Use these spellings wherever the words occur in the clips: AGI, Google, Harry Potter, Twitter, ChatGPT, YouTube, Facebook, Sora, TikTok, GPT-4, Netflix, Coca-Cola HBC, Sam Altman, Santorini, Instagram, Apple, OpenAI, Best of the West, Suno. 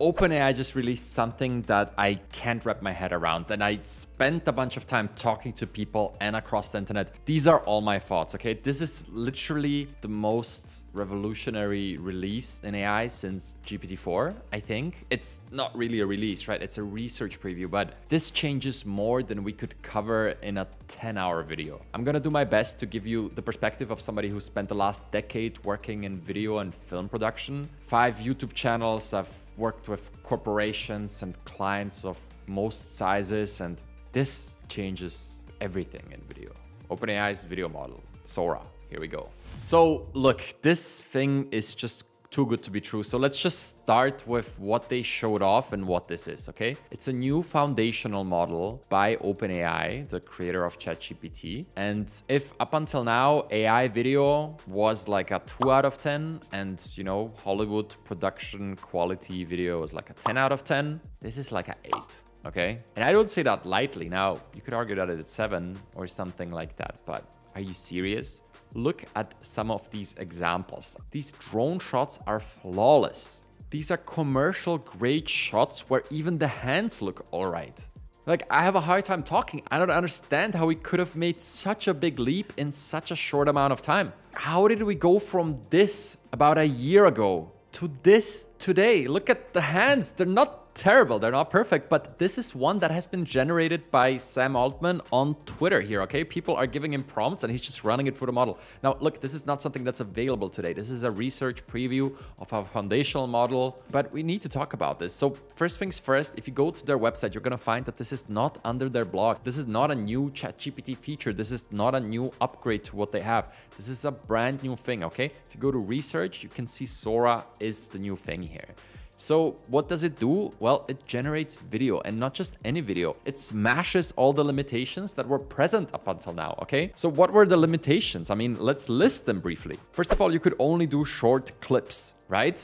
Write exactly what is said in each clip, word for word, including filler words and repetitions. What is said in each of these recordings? OpenAI just released something that I can't wrap my head around, and I spent a bunch of time talking to people and across the internet. These are all my thoughts, okay? This is literally the most revolutionary release in A I since G P T four, I think. It's not really a release, right? It's a research preview, but this changes more than we could cover in a ten hour video. I'm gonna do my best to give you the perspective of somebody who spent the last decade working in video and film production. Five YouTube channels, I've worked with corporations and clients of most sizes, and this changes everything in video. OpenAI's video model, Sora, here we go. So look, this thing is just too good to be true. So let's just start with what they showed off and what this is, okay? It's a new foundational model by OpenAI, the creator of ChatGPT. And if up until now, A I video was like a two out of ten, and you know, Hollywood production quality video was like a ten out of ten, this is like an eight. Okay? And I don't say that lightly. Now, you could argue that it's seven or something like that, but are you serious? Look at some of these examples. These drone shots are flawless. These are commercial grade shots where even the hands look all right. Like, I have a hard time talking. I don't understand how we could have made such a big leap in such a short amount of time. How did we go from this about a year ago to this today? Look at the hands. They're not terrible, they're not perfect, but this is one that has been generated by Sam Altman on Twitter here, okay? People are giving him prompts and he's just running it through the model. Now, look, this is not something that's available today. This is a research preview of our foundational model, but we need to talk about this. So first things first, if you go to their website, you're gonna find that this is not under their blog. This is not a new ChatGPT feature. This is not a new upgrade to what they have. This is a brand new thing, okay? If you go to research, you can see Sora is the new thing here. So what does it do? Well, it generates video, and not just any video. It smashes all the limitations that were present up until now, okay? So what were the limitations? I mean, let's list them briefly. First of all, you could only do short clips, right?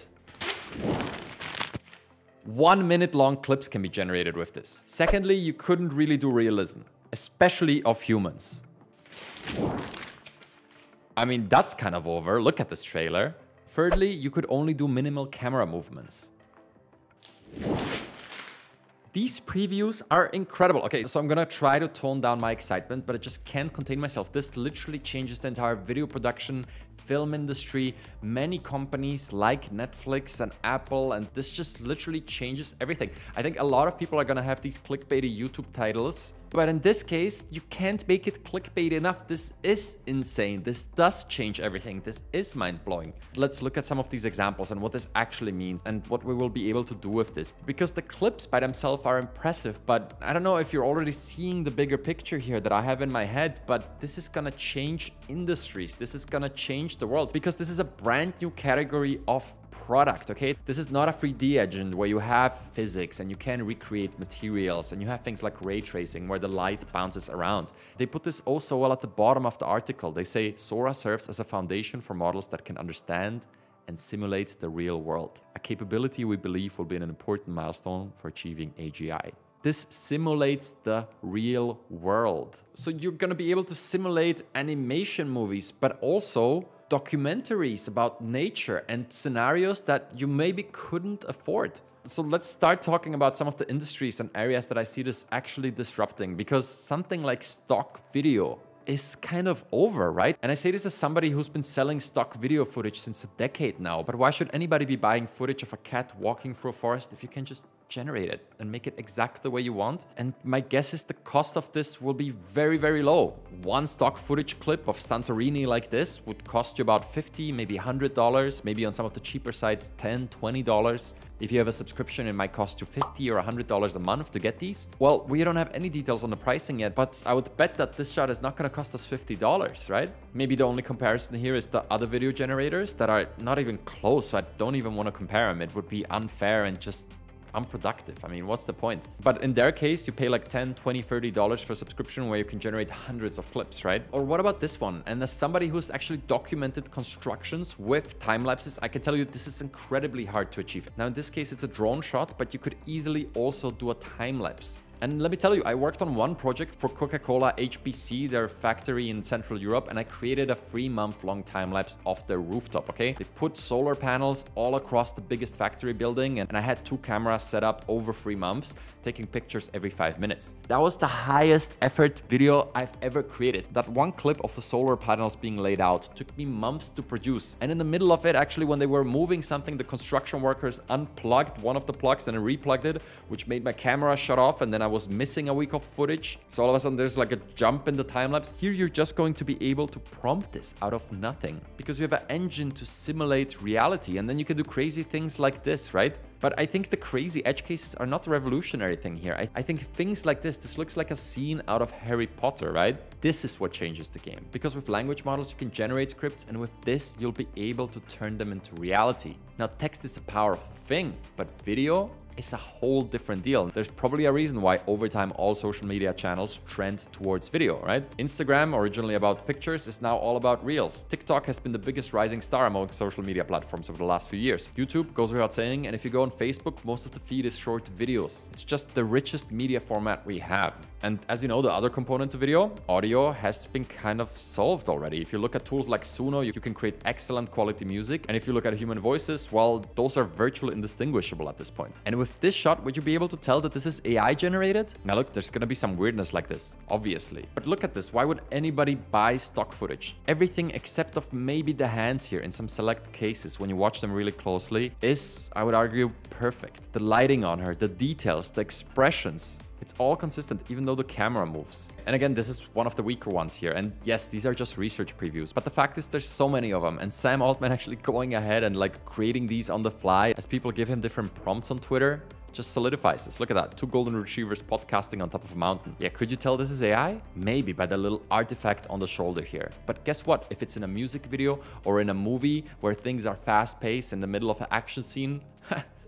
One minute long clips can be generated with this. Secondly, you couldn't really do realism, especially of humans. I mean, that's kind of over. Look at this trailer. Thirdly, you could only do minimal camera movements. These previews are incredible. Okay, so I'm gonna try to tone down my excitement, but I just can't contain myself. This literally changes the entire video production, film industry, many companies like Netflix and Apple, and this just literally changes everything. I think a lot of people are gonna have these clickbaity YouTube titles, but in this case, you can't make it clickbait enough. This is insane. This does change everything. This is mind-blowing. Let's look at some of these examples and what this actually means and what we will be able to do with this. Because the clips by themselves are impressive, but I don't know if you're already seeing the bigger picture here that I have in my head, but this is gonna change industries. This is gonna change the world, because this is a brand new category of product, okay? This is not a three D engine where you have physics and you can recreate materials and you have things like ray tracing where the light bounces around. They put this also well at the bottom of the article. They say Sora serves as a foundation for models that can understand and simulate the real world, a capability we believe will be an important milestone for achieving A G I. This simulates the real world. So you're gonna be able to simulate animation movies, but also documentaries about nature and scenarios that you maybe couldn't afford. So let's start talking about some of the industries and areas that I see this actually disrupting, because something like stock video is kind of over, right? And I say this as somebody who's been selling stock video footage since a decade now, but why should anybody be buying footage of a cat walking through a forest if you can just generate it and make it exactly the way you want? And my guess is the cost of this will be very, very low. One stock footage clip of Santorini like this would cost you about fifty dollars, maybe one hundred dollars, maybe on some of the cheaper sites, ten dollars, twenty dollars. If you have a subscription, it might cost you fifty dollars or one hundred dollars a month to get these. Well, we don't have any details on the pricing yet, but I would bet that this shot is not gonna cost us fifty dollars, right? Maybe the only comparison here is the other video generators that are not even close. I don't even wanna compare them. It would be unfair and just unproductive. I mean, what's the point? But in their case, you pay like ten dollars, twenty dollars, thirty dollars for a subscription where you can generate hundreds of clips, right? Or what about this one? And as somebody who's actually documented constructions with time lapses, I can tell you this is incredibly hard to achieve. Now, in this case, it's a drone shot, but you could easily also do a time lapse. And let me tell you, I worked on one project for Coca-Cola H B C, their factory in Central Europe, and I created a three month long time lapse off their rooftop, okay? They put solar panels all across the biggest factory building, and I had two cameras set up over three months, taking pictures every five minutes. That was the highest effort video I've ever created. That one clip of the solar panels being laid out took me months to produce. And in the middle of it, actually, when they were moving something, the construction workers unplugged one of the plugs and replugged it, which made my camera shut off, and then I was missing a week of footage. So all of a sudden there's like a jump in the time lapse. Here you're just going to be able to prompt this out of nothing because you have an engine to simulate reality, and then you can do crazy things like this, right? But I think the crazy edge cases are not the revolutionary thing here. I, I think things like this, this looks like a scene out of Harry Potter, right? This is what changes the game, because with language models you can generate scripts, and with this you'll be able to turn them into reality. Now, text is a powerful thing, but video, it's a whole different deal. There's probably a reason why over time all social media channels trend towards video, right? Instagram, originally about pictures, is now all about reels. TikTok has been the biggest rising star among social media platforms over the last few years. YouTube goes without saying, and if you go on Facebook, most of the feed is short videos. It's just the richest media format we have. And as you know, the other component to video, audio, has been kind of solved already. If you look at tools like Suno, you can create excellent quality music. And if you look at human voices, well, those are virtually indistinguishable at this point. And with this shot, would you be able to tell that this is A I generated? Now look, there's gonna be some weirdness like this, obviously. But look at this, why would anybody buy stock footage? Everything except of maybe the hands here in some select cases, when you watch them really closely, is, I would argue, perfect. The lighting on her, the details, the expressions. It's all consistent, even though the camera moves. And again, this is one of the weaker ones here. And yes, these are just research previews, but the fact is there's so many of them. And Sam Altman actually going ahead and like creating these on the fly as people give him different prompts on Twitter just solidifies this. Look at that, two golden retrievers podcasting on top of a mountain. Yeah, could you tell this is A I? Maybe by the little artifact on the shoulder here. But guess what? If it's in a music video or in a movie where things are fast paced in the middle of an action scene,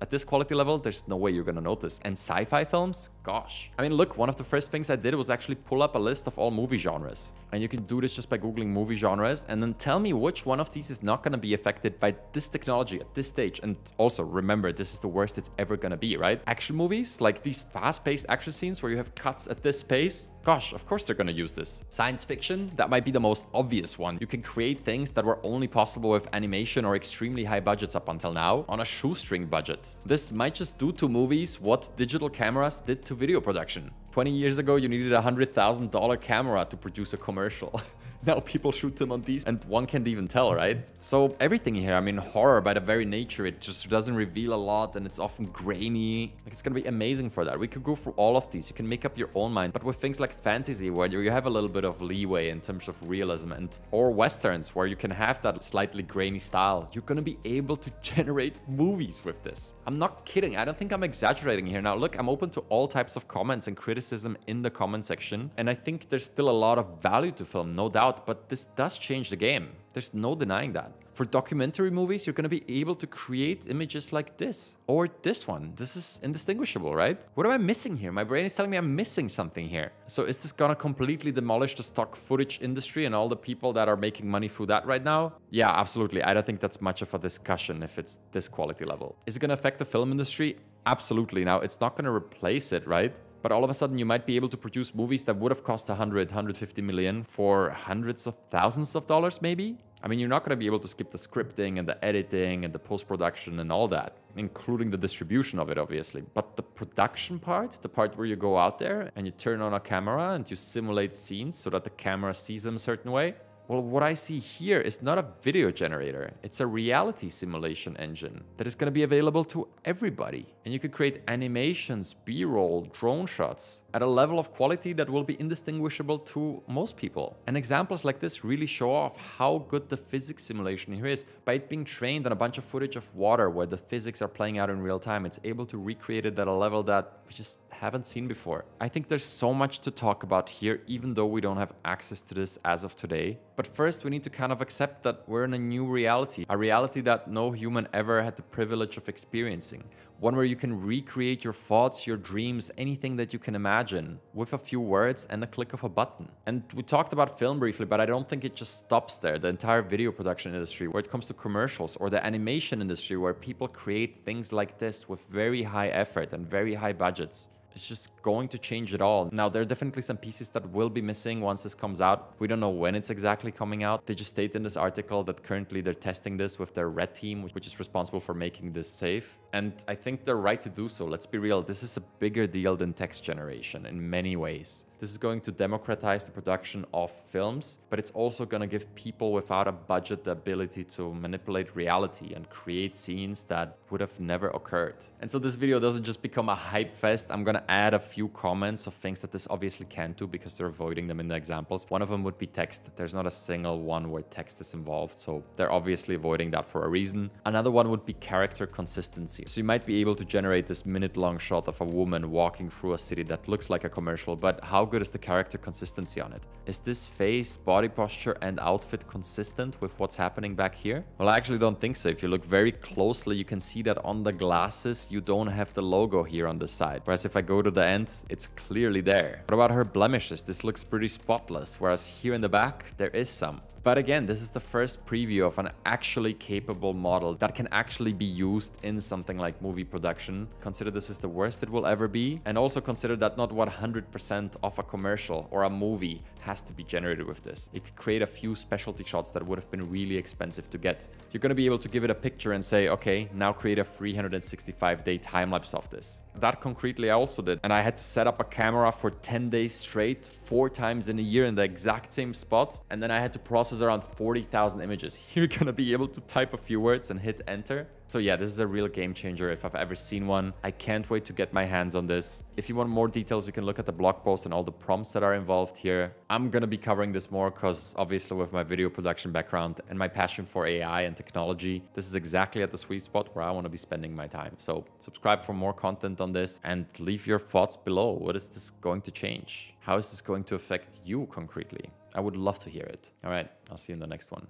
at this quality level, there's no way you're gonna notice. And sci-fi films? Gosh. I mean, look, one of the first things I did was actually pull up a list of all movie genres. And you can do this just by Googling movie genres, and then tell me which one of these is not gonna be affected by this technology at this stage. And also, remember, this is the worst it's ever gonna be, right? Action movies, like these fast-paced action scenes where you have cuts at this pace, gosh, of course they're gonna use this. Science fiction, that might be the most obvious one. You can create things that were only possible with animation or extremely high budgets up until now on a shoestring budget. This might just do to movies what digital cameras did to video production. twenty years ago, you needed a one hundred thousand dollar camera to produce a commercial. Now people shoot them on these and one can't even tell, right? So everything here, I mean, horror by the very nature, it just doesn't reveal a lot and it's often grainy. Like, it's gonna be amazing for that. We could go through all of these. You can make up your own mind. But with things like fantasy, where you have a little bit of leeway in terms of realism, and or westerns, where you can have that slightly grainy style, you're gonna be able to generate movies with this. I'm not kidding. I don't think I'm exaggerating here. Now, look, I'm open to all types of comments and criticism in the comment section. And I think there's still a lot of value to film, no doubt. But this does change the game. There's no denying that. For documentary movies, you're going to be able to create images like this or this one. This is indistinguishable, right? What am I missing here? My brain is telling me I'm missing something here. So is this going to completely demolish the stock footage industry and all the people that are making money through that right now? Yeah, absolutely. I don't think that's much of a discussion if it's this quality level. Is it going to affect the film industry? Absolutely. Now, it's not going to replace it, right? But all of a sudden you might be able to produce movies that would have cost one hundred, one hundred fifty million for hundreds of thousands of dollars, maybe? I mean, you're not gonna be able to skip the scripting and the editing and the post-production and all that, including the distribution of it, obviously. But the production part, the part where you go out there and you turn on a camera and you simulate scenes so that the camera sees them a certain way. Well, what I see here is not a video generator. It's a reality simulation engine that is going to be available to everybody. And you can create animations, B-roll, drone shots at a level of quality that will be indistinguishable to most people. And examples like this really show off how good the physics simulation here is. By it being trained on a bunch of footage of water where the physics are playing out in real time, it's able to recreate it at a level that we just haven't seen before. I think there's so much to talk about here, even though we don't have access to this as of today. But first, we need to kind of accept that we're in a new reality, a reality that no human ever had the privilege of experiencing. One where you can recreate your thoughts, your dreams, anything that you can imagine with a few words and a click of a button. And we talked about film briefly, but I don't think it just stops there. The entire video production industry, where it comes to commercials, or the animation industry, where people create things like this with very high effort and very high budgets. It's just going to change it all. Now, there are definitely some pieces that will be missing once this comes out. We don't know when it's exactly coming out. They just state in this article that currently they're testing this with their red team, which is responsible for making this safe. And I think they're right to do so. Let's be real. This is a bigger deal than text generation in many ways. This is going to democratize the production of films, but it's also going to give people without a budget the ability to manipulate reality and create scenes that would have never occurred. And so this video doesn't just become a hype fest. I'm going to add a few comments of things that this obviously can't do because they're avoiding them in the examples. One of them would be text. There's not a single one where text is involved, so they're obviously avoiding that for a reason. Another one would be character consistency. So you might be able to generate this minute-long shot of a woman walking through a city that looks like a commercial, but how good is the character consistency on it? Is this face, body posture, and outfit consistent with what's happening back here? Well, I actually don't think so. If you look very closely, you can see that on the glasses, you don't have the logo here on the side. Whereas if I go to the end, it's clearly there. What about her blemishes? This looks pretty spotless, whereas here in the back, there is some. But again, this is the first preview of an actually capable model that can actually be used in something like movie production. Consider this is the worst it will ever be. And also consider that not one hundred percent of a commercial or a movie has to be generated with this. It could create a few specialty shots that would have been really expensive to get. You're going to be able to give it a picture and say, okay, now create a three hundred sixty-five day time lapse of this. That concretely I also did. And I had to set up a camera for ten days straight, four times in a year in the exact same spot. And then I had to process around forty thousand images. You're gonna be able to type a few words and hit enter. So yeah, this is a real game changer if I've ever seen one. I can't wait to get my hands on this. If you want more details, you can look at the blog post and all the prompts that are involved here. I'm gonna be covering this more because obviously with my video production background and my passion for A I and technology, this is exactly at the sweet spot where I wanna be spending my time. So subscribe for more content on this and leave your thoughts below. What is this going to change? How is this going to affect you concretely? I would love to hear it. All right, I'll see you in the next one.